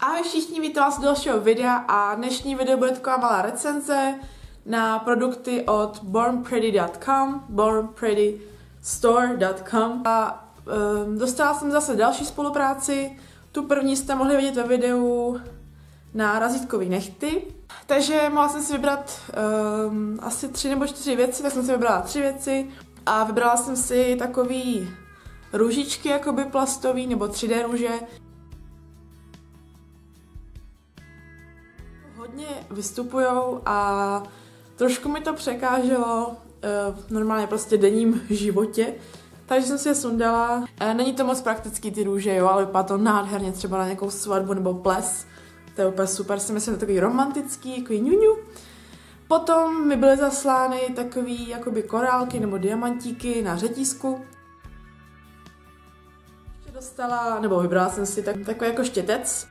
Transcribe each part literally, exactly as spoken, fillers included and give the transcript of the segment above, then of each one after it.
Ahoj všichni, vítám vás u dalšího videa a dnešní video bude taková malá recenze na produkty od Born Pretty tečka com, Born Pretty Store tečka com. A um, dostala jsem zase další spolupráci, tu první jste mohli vidět ve videu na razítkový nechty. Takže mohla jsem si vybrat um, asi tři nebo čtyři věci, tak jsem si vybrala tři věci a vybrala jsem si takový růžičky jakoby plastový nebo tři dé růže. Hodně vystupujou a trošku mi to překáželo v normálně prostě denním životě, takže jsem si je sundala. Není to moc praktický ty růže, jo, ale vypadá to nádherně třeba na nějakou svatbu nebo ples. To je úplně super, si myslím, takový romantický, takový ňuňu. Potom mi byly zaslány takový jakoby korálky nebo diamantíky na řetízku. Ještě dostala, nebo vybrala jsem si tak, takový jako štětec.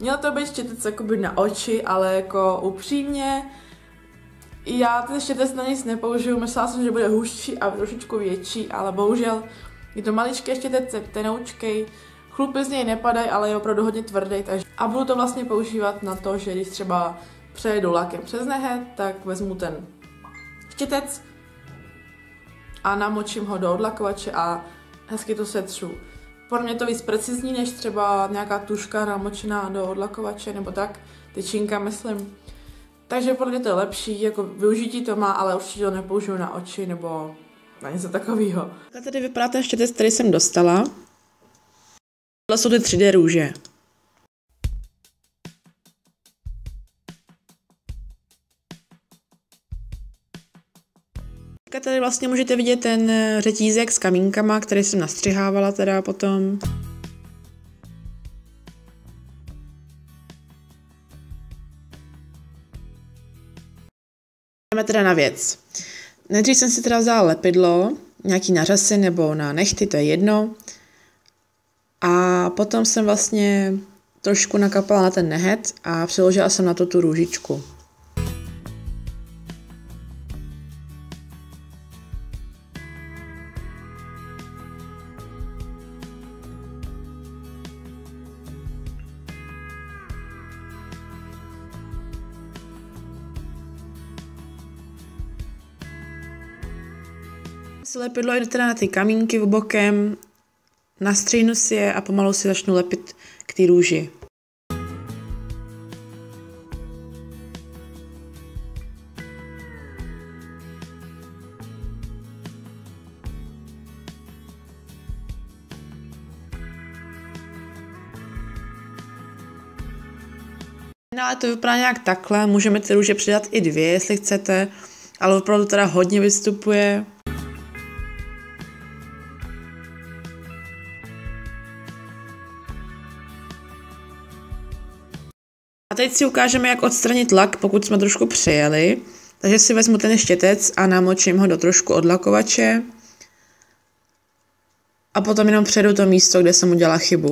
Měl to být štětec jakoby na oči, ale jako upřímně. Já ten štětec na nic nepoužiju, myslela jsem, že bude hustší a trošičku větší, ale bohužel je to maličké štětec, tenoučkej. Chlupy z něj nepadají, ale je opravdu hodně tvrdý, takže... A budu to vlastně používat na to, že když třeba přejedu lakem přes nehet, tak vezmu ten štětec a namočím ho do odlakovače a hezky to setřu. Pro mě to víc precizní než třeba nějaká tuška namočená do odlakovače nebo tak, tyčinka myslím. Takže podle mě to je lepší, jako využití to má, ale určitě to nepoužiju na oči nebo na něco takového. A tady vypadá ten štětec, který jsem dostala. Tohle jsou ty tři dé růže. Tady vlastně můžete vidět ten řetízek s kamínkama, který jsem nastřihávala teda potom. Jdeme teda na věc. Nejdřív jsem si teda vzala lepidlo, nějaký na řasy nebo na nechty, to je jedno. A potom jsem vlastně trošku nakapala na ten nehet a přiložila jsem na to tu růžičku. Lepidlo jde teda na ty kamínky v bokem, nastříhnu si je a pomalu si začnu lepit k té růži. No ale to vypadá nějak takhle, můžeme ty růže přidat i dvě, jestli chcete, ale opravdu teda hodně vystupuje. A teď si ukážeme, jak odstranit lak, pokud jsme trošku přijeli. Takže si vezmu ten štětec a namočím ho do trošku odlakovače. A potom jenom přejdu to místo, kde jsem udělala chybu.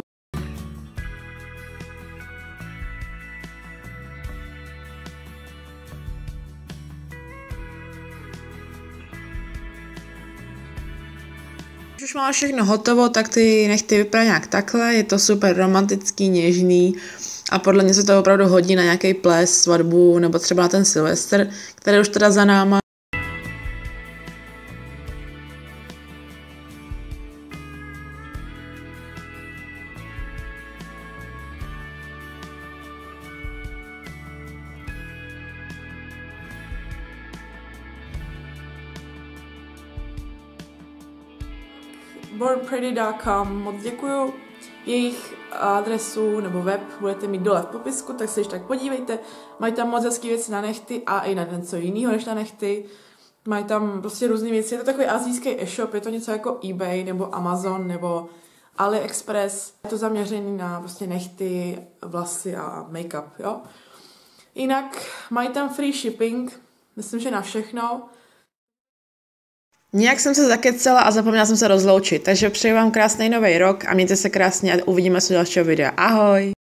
Když už mám všechno hotovo, tak ty nechty vypadá nějak takhle. Je to super romantický, něžný. A podle mě se to opravdu hodí na nějaký ples, svatbu nebo třeba na ten Silvestr, který už teda za náma. Born Pretty tečka com, moc děkuju. Jejich adresu nebo web budete mít dole v popisku, tak se již tak podívejte. Mají tam moc hezký věci na nechty a i na něco jiného než na nechty. Mají tam prostě různé věci. Je to takový asijský e-shop, je to něco jako eBay nebo Amazon nebo AliExpress. Je to zaměřený na prostě nechty, vlasy a make-up, jo. Jinak mají tam free shipping, myslím, že na všechno. Nějak jsem se zakecela a zapomněla jsem se rozloučit, takže přeji vám krásný nový rok a mějte se krásně a uvidíme se u dalšího videa. Ahoj!